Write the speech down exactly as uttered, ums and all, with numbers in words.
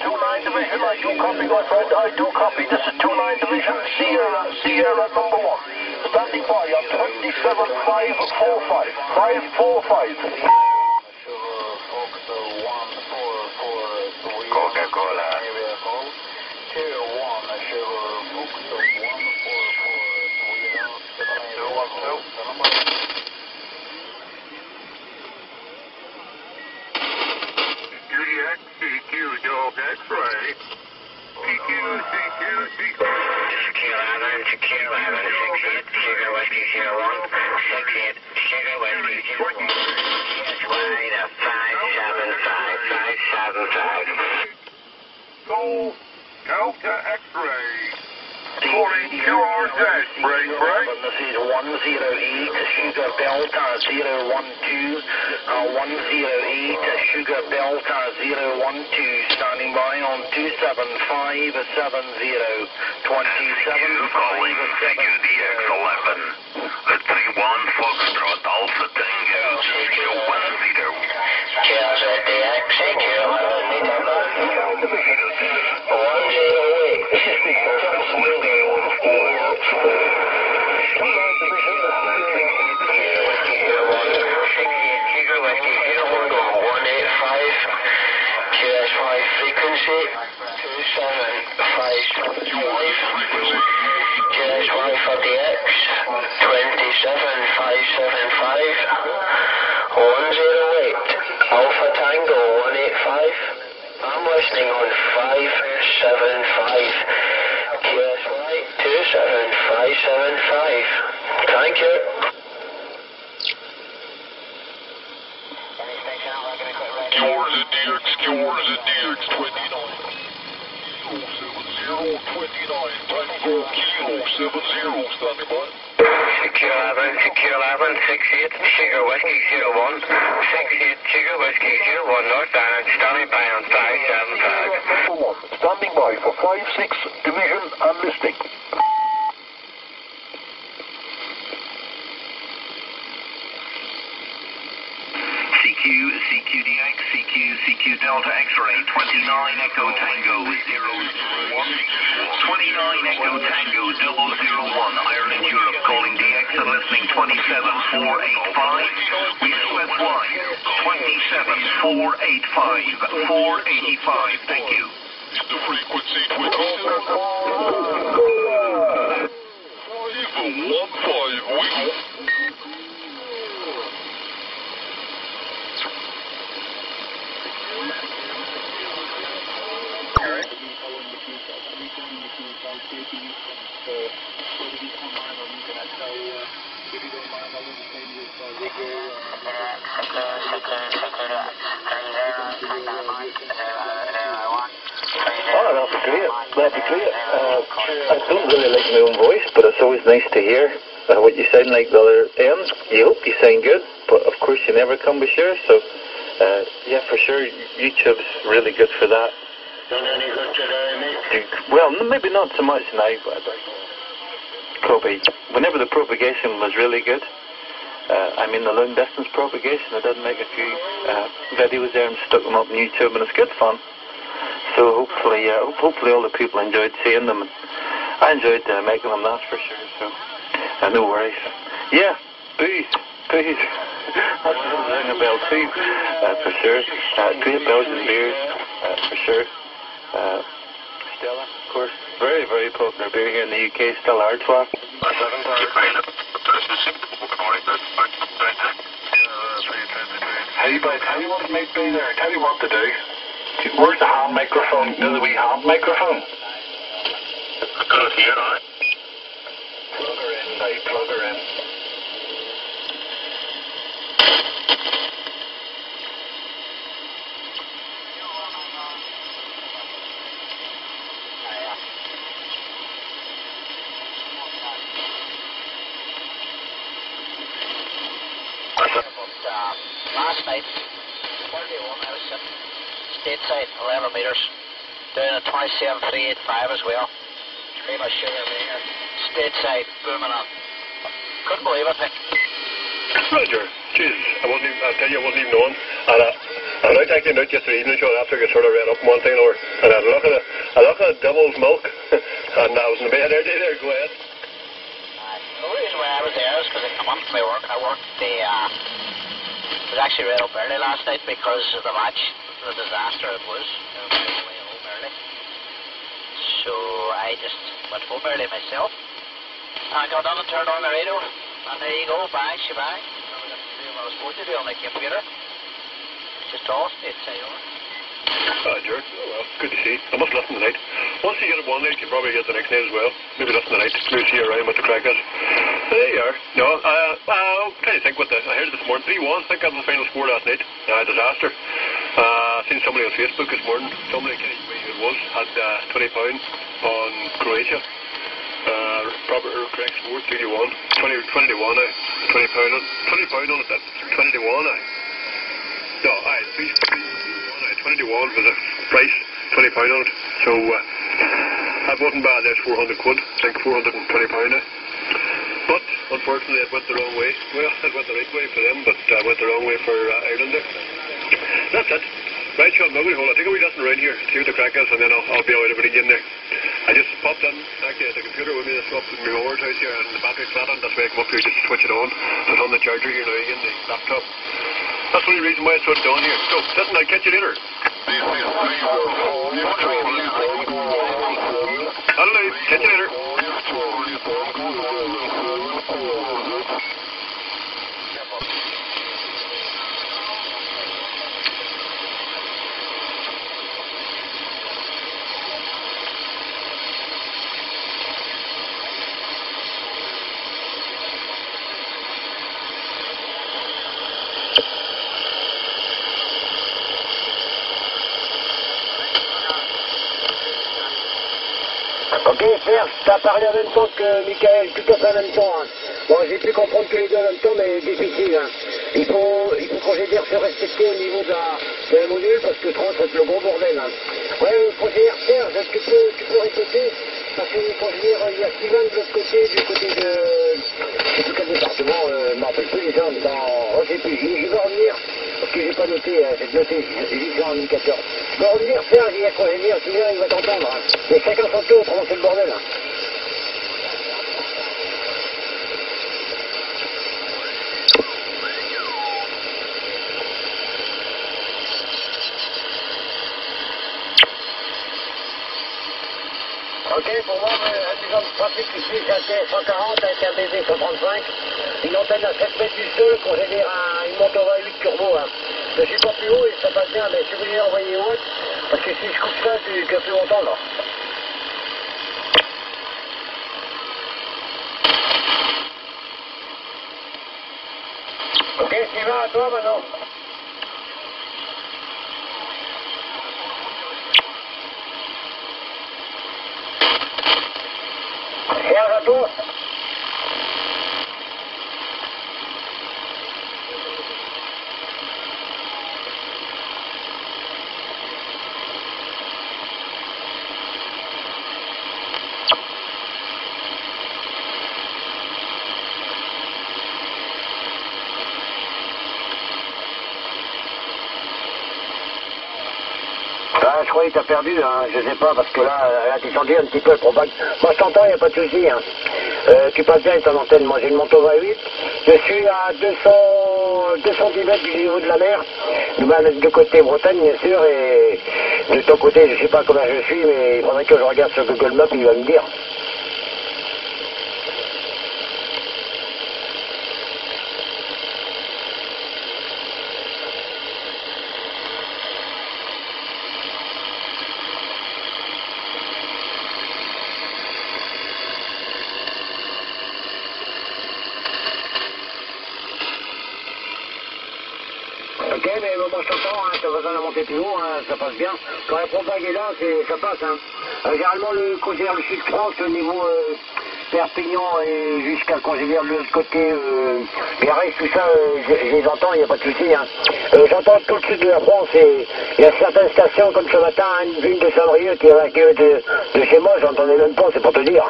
two nine division, I do copy, my friend, I do copy. This is two nine division, Sierra, Sierra number one. Standing by on twenty-seven five forty-five, five forty-five. Coca-Cola. X-ray. P Q, C Q, C Q. Q eleven to Q eleven, six eight, Sugar Whiskey zero one, six eight, Sugar Whiskey zero one. Yes, wide of five seven five, five seven five. Go, Delta X-ray. Calling Q R Z, break, break. This is one zero E to Sugar Delta zero one two, one zero E to Sugar Delta zero one two, standing by on two seven five seven zero, two seven five seven zero. The three one Foxtrot Alpha Tango, Q one zero. Q R Z D X, Q eleven, one zero E. YouTube, and it's good fun. So hopefully, uh, hopefully all the people enjoyed seeing them. And I enjoyed uh, making them, that's for sure. So uh, no worries. Yeah, please, please. That's ringing a bell too, uh, for sure. Uh, great Belgian beers, uh, for sure. Uh, Stella, of course, very very popular beer here in the U K. Stella Artois. Hey, but tell you what it might be there, tell you what to do. Where's the hand microphone? You know the wee hand microphone? I couldn't hear that. Plug her in now, plug her in. Stateside, eleven meters. Down at twenty-seven three eighty-five as well. Famous sugar beer. Stateside, booming up. Couldn't believe it, Nick. Roger. Jesus, I wasn't even, I tell you, I wasn't even on. And I, I was out acting out yesterday evening, so after I got sort of read up one thing or, and I cold milk and I was in the bed there, there, go ahead. Uh, the reason why I was there is because I come on from my work. I worked the, uh, it was actually right up early last night because of the match, the disaster it was. I was way home early. So I just went home early myself. I got on and turned on the radio, and there you go, bang, shebang. I was going to do what I was supposed to do on the computer. Just off, they'd say, oh. Ah, George, oh well, good to see. I must listen tonight. Once you get it one night, you probably get the next night as well. Maybe listen tonight. Maybe see around what the crack is. There you are. No, uh, I'm trying to think what the... I heard it this morning. three one, I think that was the final score last night. Uh, disaster. Uh, I seen somebody on Facebook this morning. Somebody, I can't remember who it was, had uh, twenty pounds on Croatia. Uh, proper correct score, three one. twenty to one now. twenty pound on, twenty pound on it, that's twenty to one now. No, aye, twenty to one for the price, twenty pound on it. So, uh, that wasn't bad, there's four hundred quid, I think four hundred twenty pound now. But, unfortunately, it went the wrong way. Well, it went the right way for them, but it uh, went the wrong way for uh, Ireland there. That's it. Right, Sean Mowgli, hold on, take a wee lesson around here, see what the crack is, and then I'll, I'll be out of it again there. I just popped in, actually, at the computer with me, that's up in my hour's house here, and the battery's flat on, that's why I come up here just to switch it on. Put on the charger here now again, the laptop. That's the only reason why I put it down here. So, listen, I'll catch you later. Hello, catch you later. Ok, Serge, t'as parlé en même temps que Mickaël, tout à fait en même temps. Hein. Bon, j'ai pu comprendre que les deux en même temps, mais difficile. Hein. Il faut, il faut procéder se respecter au niveau de la, de la module, parce que trente, c'est le gros bordel. Hein. Ouais, le procédé, Serge, est-ce que tu peux, tu peux répéter? Parce que le procédé, il y a Sylvain de l'autre côté, du côté de... Je ne sais plus quel département, je ne me rappelle plus les gens, dans... Je ne sais plus, je vais revenir, parce que je n'ai pas noté, hein. J'ai noté, j'ai dit que j'ai un indicateur. Je vais revenir, Serge, il y a quoi, je vais dire, il va t'entendre. Hein. Mais chacun son tour, autrement c'est le bordel. Hein. Ok, pour moi, un du genre de trafic qui suit un T cent quarante avec un B V cent trente-cinq, une antenne à sept mètres du sol, qu'on génère un, une Montova huit turbo. Hein. Je ne suis pas plus haut et ça passe bien, mais si vous voulez envoyer haut, parce que si je coupe ça, tu as plus longtemps là. Ok, Sylvain, à toi maintenant. Serge, à toi. Je croyais que t'as perdu, hein, je sais pas, parce que là, elle a descendu un petit peu, probable. Moi, je t'entends, y a pas de souci, hein. Euh, tu passes bien avec ton antenne, moi j'ai une Montova huit, je suis à deux cents, deux cents dix mètres du niveau de la mer, de côté Bretagne, bien sûr, et de ton côté, je sais pas combien je suis, mais il faudrait que je regarde sur Google Maps, il va me dire. Ok, mais bon, moi je t'entends, hein, t'as besoin de monter plus haut, hein, ça passe bien. Quand la propague est là, c'est, ça passe. Hein. Euh, généralement, le, quand je gère le sud France, au niveau euh, Perpignan et jusqu'à quand je gère le côté euh, Biarritz, tout ça, euh, je les entends, il n'y a pas de souci. Hein. Euh, j'entends tout le sud de la France et il y a certaines stations, comme ce matin, une, une de Saint-Brieuc qui est à la gueule de, de chez moi, j'entendais même pas, c'est pour te dire.